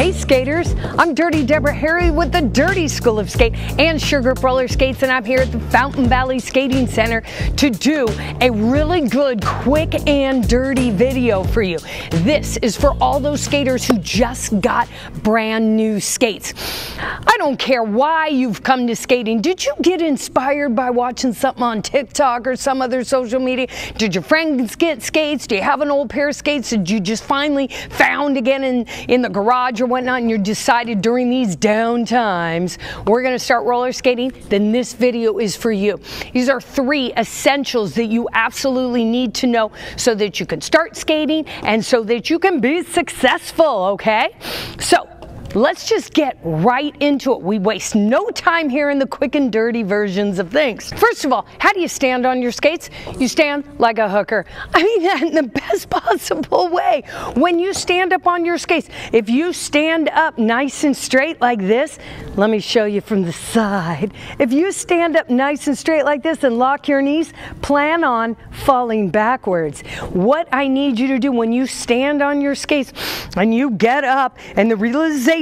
Hey skaters, I'm Dirty Deborah Harry with the Dirty School of Skate and Sugar Roller Skates, and I'm here at the Fountain Valley Skating Center to do a really good, quick and dirty video for you. This is for all those skaters who just got brand new skates. I don't care why you've come to skating. Did you get inspired by watching something on TikTok or some other social media? Did your friends get skates? Do you have an old pair of skates that you just finally found again in the garage or whatnot, and you decided during these down times we're going to start roller skating? Then this video is for you. These are 3 essentials that you absolutely need to know so that you can start skating and so that you can be successful, okay? So let's just get right into it. We waste no time here in the quick and dirty versions of things. First of all, how do you stand on your skates? You stand like a hooker. I mean that in the best possible way. When you stand up on your skates, if you stand up nice and straight like this, let me show you from the side. If you stand up nice and straight like this and lock your knees, plan on falling backwards. What I need you to do when you stand on your skates and you get up and the realization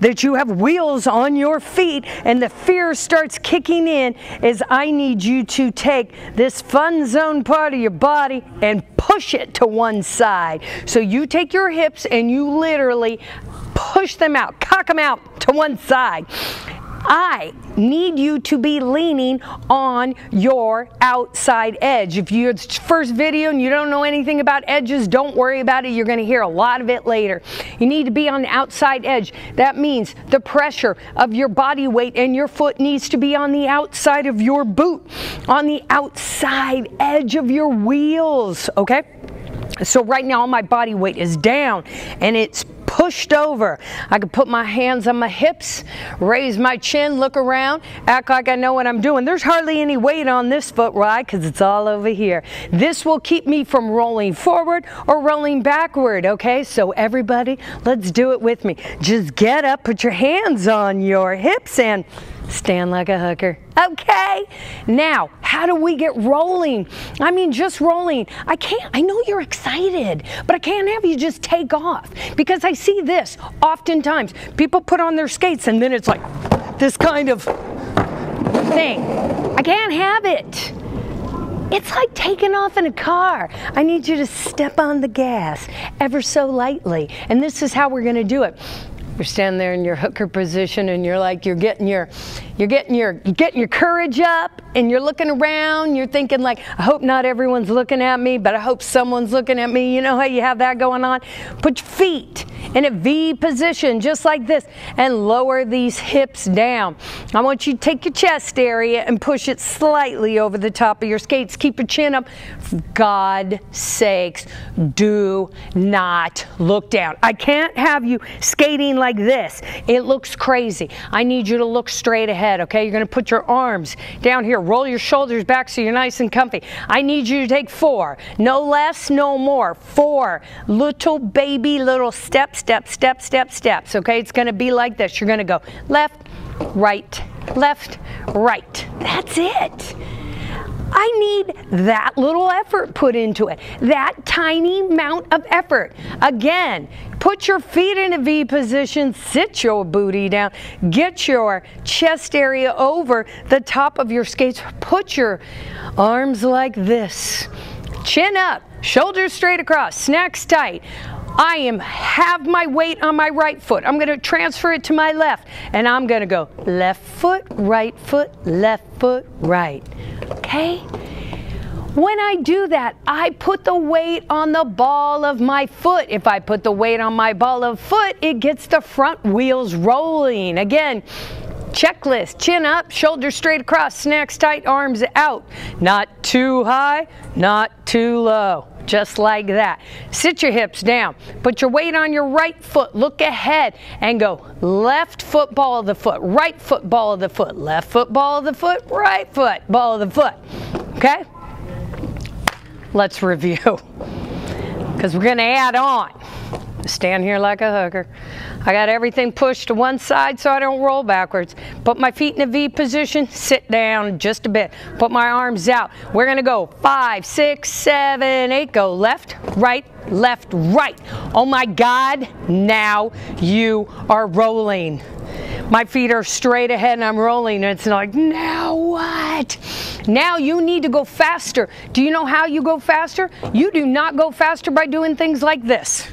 that you have wheels on your feet and the fear starts kicking in is I need you to take this fun zone part of your body and push it to one side. So you take your hips and you literally push them out, cock them out to one side. I need you to be leaning on your outside edge. If you're the first video and you don't know anything about edges, don't worry about it. You're going to hear a lot of it later. You need to be on the outside edge. That means the pressure of your body weight and your foot needs to be on the outside of your boot, on the outside edge of your wheels, okay? So right now my body weight is down and it's pushed over. I can put my hands on my hips, raise my chin, look around, act like I know what I'm doing. There's hardly any weight on this foot, right? Because it's all over here. This will keep me from rolling forward or rolling backward, okay? So everybody, let's do it with me. Just get up, put your hands on your hips and stand like a hooker. Okay, now how do we get rolling? I mean, just rolling. I know you're excited, but I can't have you just take off, because I see this oftentimes. People put on their skates and then it's like this kind of thing. I can't have it. It's like taking off in a car. I need you to step on the gas ever so lightly, and this is how we're going to do it. You're standing there in your hooker position and you're like, you're getting your courage up and you're looking around, you're thinking like, I hope not everyone's looking at me, but I hope someone's looking at me. You know how you have that going on? Put your feet in a V position just like this and lower these hips down. I want you to take your chest area and push it slightly over the top of your skates. Keep your chin up. For God's sakes, do not look down. I can't have you skating like this. It looks crazy. I need you to look straight ahead, okay? You're going to put your arms down here. Roll your shoulders back so you're nice and comfy. I need you to take 4. No less, no more. 4 little baby little steps. Steps, okay? It's going to be like this. You're going to go left, right, left, right. That's it. I need that little effort put into it, that tiny amount of effort. Again, put your feet in a V position, sit your booty down, get your chest area over the top of your skates, put your arms like this, chin up, shoulders straight across, snacks tight. I have my weight on my right foot. I'm going to transfer it to my left, and I'm going to go left foot, right foot, left foot, right. Okay? When I do that, I put the weight on the ball of my foot. If I put the weight on my ball of foot, it gets the front wheels rolling. Again, checklist, chin up, shoulders straight across, snacks tight, arms out. Not too high, not too low. Just like that. Sit your hips down. Put your weight on your right foot. Look ahead and go left foot, ball of the foot, right foot, ball of the foot, left foot, ball of the foot, right foot, ball of the foot. Okay? Let's review because we're going to add on. Stand here like a hooker. I got everything pushed to one side so I don't roll backwards. Put my feet in a V position, sit down just a bit. Put my arms out. We're gonna go 5, 6, 7, 8, go left, right, left, right. Oh my God, now you are rolling. My feet are straight ahead and I'm rolling. It's like, now what? Now you need to go faster. Do you know how you go faster? You do not go faster by doing things like this.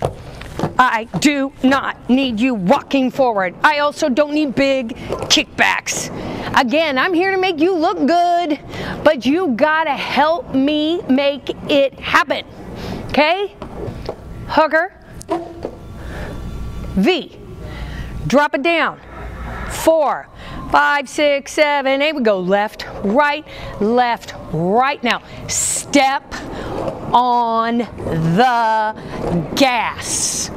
I do not need you walking forward. I also don't need big kickbacks. Again, I'm here to make you look good, but you gotta help me make it happen. Okay? Hooker. V. Drop it down. 4, 5, 6, 7, 8. We go left, right now. Step on the gas.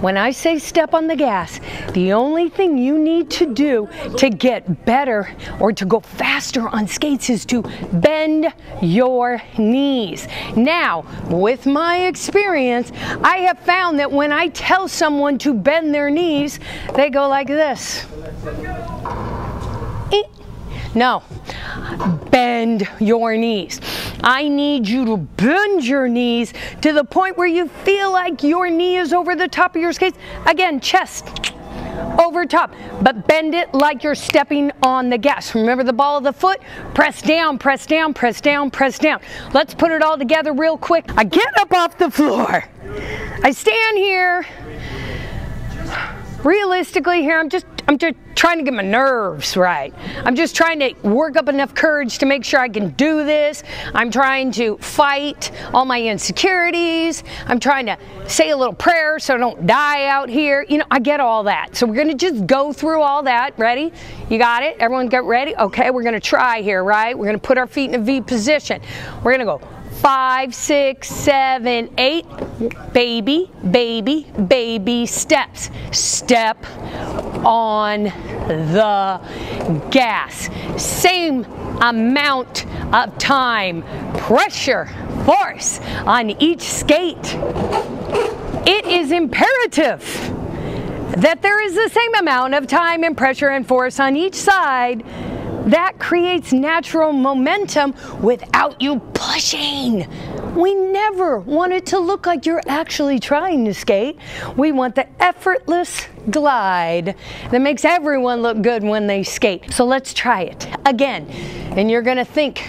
When I say step on the gas, the only thing you need to do to get better or to go faster on skates is to bend your knees. Now, with my experience, I have found that when I tell someone to bend their knees, they go like this. Eek. No, bend your knees. I need you to bend your knees to the point where you feel like your knee is over the top of your skates. Again, chest over top, but bend it like you're stepping on the gas. Remember the ball of the foot? Press down, press down, press down, press down. Let's put it all together real quick. I get up off the floor. I stand here. Realistically here, I'm just trying to get my nerves right. I'm just trying to work up enough courage to make sure I can do this. I'm trying to fight all my insecurities. I'm trying to say a little prayer so I don't die out here. You know, I get all that. So we're gonna just go through all that. Ready? You got it? Everyone get ready? Okay, we're gonna try here, right? We're gonna put our feet in a V position. We're gonna go 5, 6, 7, 8. Baby, baby, baby steps. Step on the gas. Same amount of time. Pressure, force on each skate. It is imperative that there is the same amount of time and pressure and force on each side. That creates natural momentum without you pushing. We never want it to look like you're actually trying to skate. We want the effortless glide that makes everyone look good when they skate. So let's try it again. And you're gonna think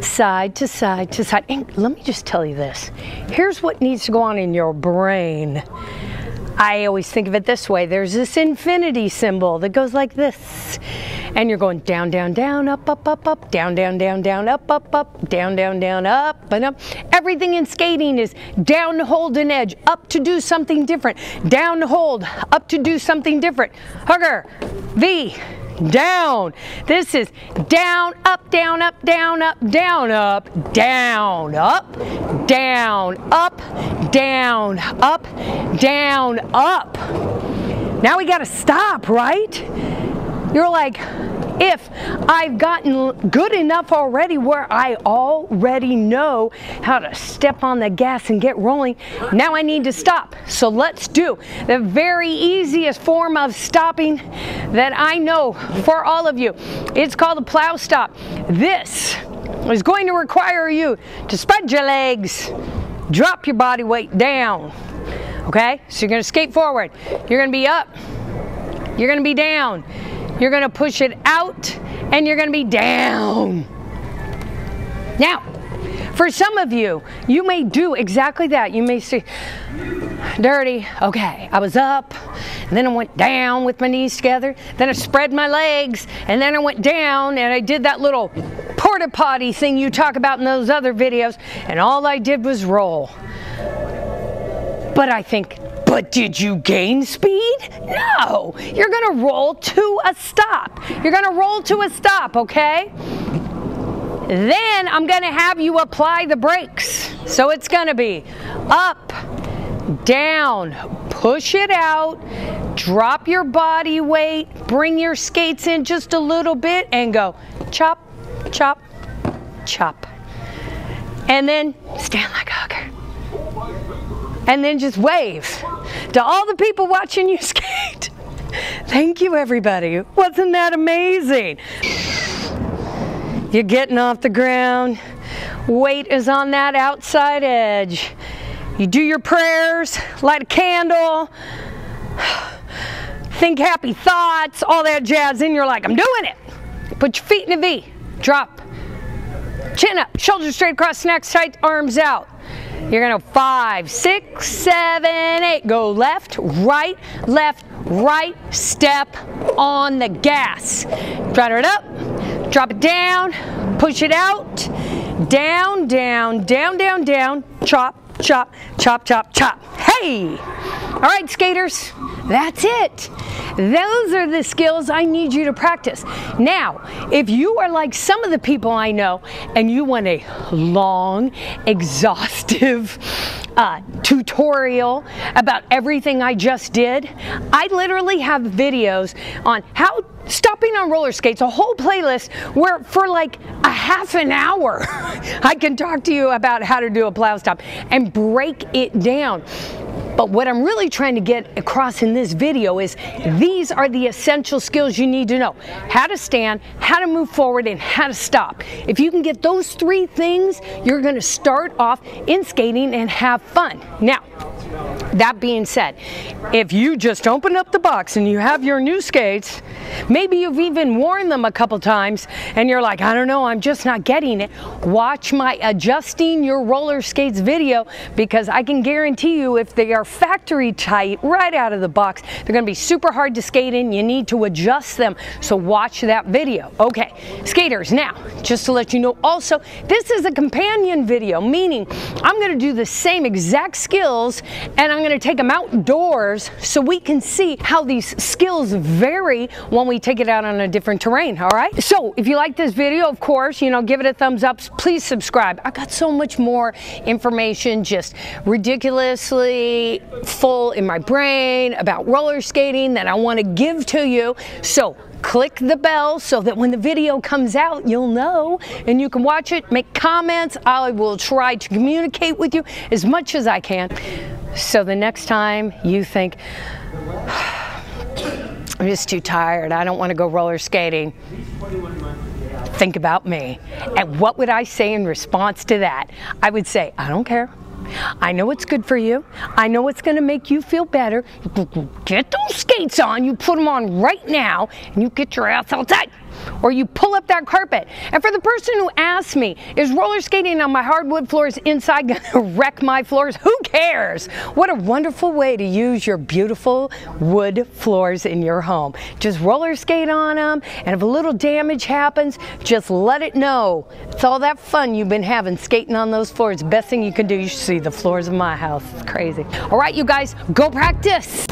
side to side to side. And let me just tell you this. Here's what needs to go on in your brain. I always think of it this way. There's this infinity symbol that goes like this. And you're going down, down, down, up, up, up, up, down, down, up, down, up, and up. Everything in skating is down to hold an edge, up to do something different, down to hold, up to do something different. Hooker, V, down. This is down, up, down, up, down, up, down, up, down, up, down, up, down, up, down, up. Now we gotta stop, right? You're like, if I've gotten good enough already where I already know how to step on the gas and get rolling, now I need to stop. So let's do the very easiest form of stopping that I know for all of you. It's called a plow stop. This is going to require you to spread your legs, drop your body weight down, okay? So you're gonna skate forward. You're gonna be up. You're gonna be down. You're gonna push it out and you're gonna be down. Now, for some of you, you may do exactly that. You may say, Dirty, okay, I was up, and then I went down with my knees together, then I spread my legs, and then I went down and I did that little porta potty thing you talk about in those other videos, and all I did was roll. But I think, but did you gain speed? No, you're gonna roll to a stop. You're gonna roll to a stop, okay? Then I'm gonna have you apply the brakes. So it's gonna be up, down, push it out, drop your body weight, bring your skates in just a little bit and go chop, chop, chop. And then stand like a hooker. and then just wave to all the people watching you skate. Thank you, everybody. Wasn't that amazing? You're getting off the ground. Weight is on that outside edge. You do your prayers, light a candle, think happy thoughts, all that jazz, and you're like, I'm doing it. Put your feet in a V, drop, chin up, shoulders straight across, snacks tight, arms out. You're gonna 5, 6, 7, 8, go left, right, step on the gas. Flutter it up, drop it down, push it out, down, down, down, down, down, chop, chop, chop, chop, chop. Hey! All right, skaters, that's it. Those are the skills I need you to practice. Now, if you are like some of the people I know and you want a long, exhaustive tutorial about everything I just did, I literally have videos on how stopping on roller skates, a whole playlist where for like a half an hour I can talk to you about how to do a plow stop and break it down. But what I'm really trying to get across in this video is these are the essential skills you need to know. How to stand, how to move forward, and how to stop. If you can get those three things, you're going to start off in skating and have fun. Now, that being said, if you just open up the box and you have your new skates, maybe you've even worn them a couple times and you're like, I don't know, I'm just not getting it. Watch my adjusting your roller skates video, because I can guarantee you if they are factory tight right out of the box, they're going to be super hard to skate in. You need to adjust them. So watch that video. Okay, skaters, now just to let you know also, this is a companion video, meaning I'm going to do the same exact skills and I'm going to take them outdoors so we can see how these skills vary when we take it out on a different terrain. All right, so if you like this video, of course, you know, give it a thumbs up, please subscribe. I got so much more information, just ridiculously full in my brain about roller skating that I want to give to you. So click the bell so that when the video comes out, you'll know and you can watch it, make comments. I will try to communicate with you as much as I can. So the next time you think, I'm just too tired, I don't want to go roller skating, think about me. And what would I say in response to that? I would say, I don't care. I know it's good for you. I know it's going to make you feel better. Get those skates on. You put them on right now and you get your ass outside. Or you pull up that carpet. And for the person who asked me, is roller skating on my hardwood floors inside going to wreck my floors? Who cares? What a wonderful way to use your beautiful wood floors in your home. Just roller skate on them, and if a little damage happens, just let it know. It's all that fun you've been having skating on those floors. Best thing you can do. You should see the floors of my house. It's crazy. All right, you guys, go practice.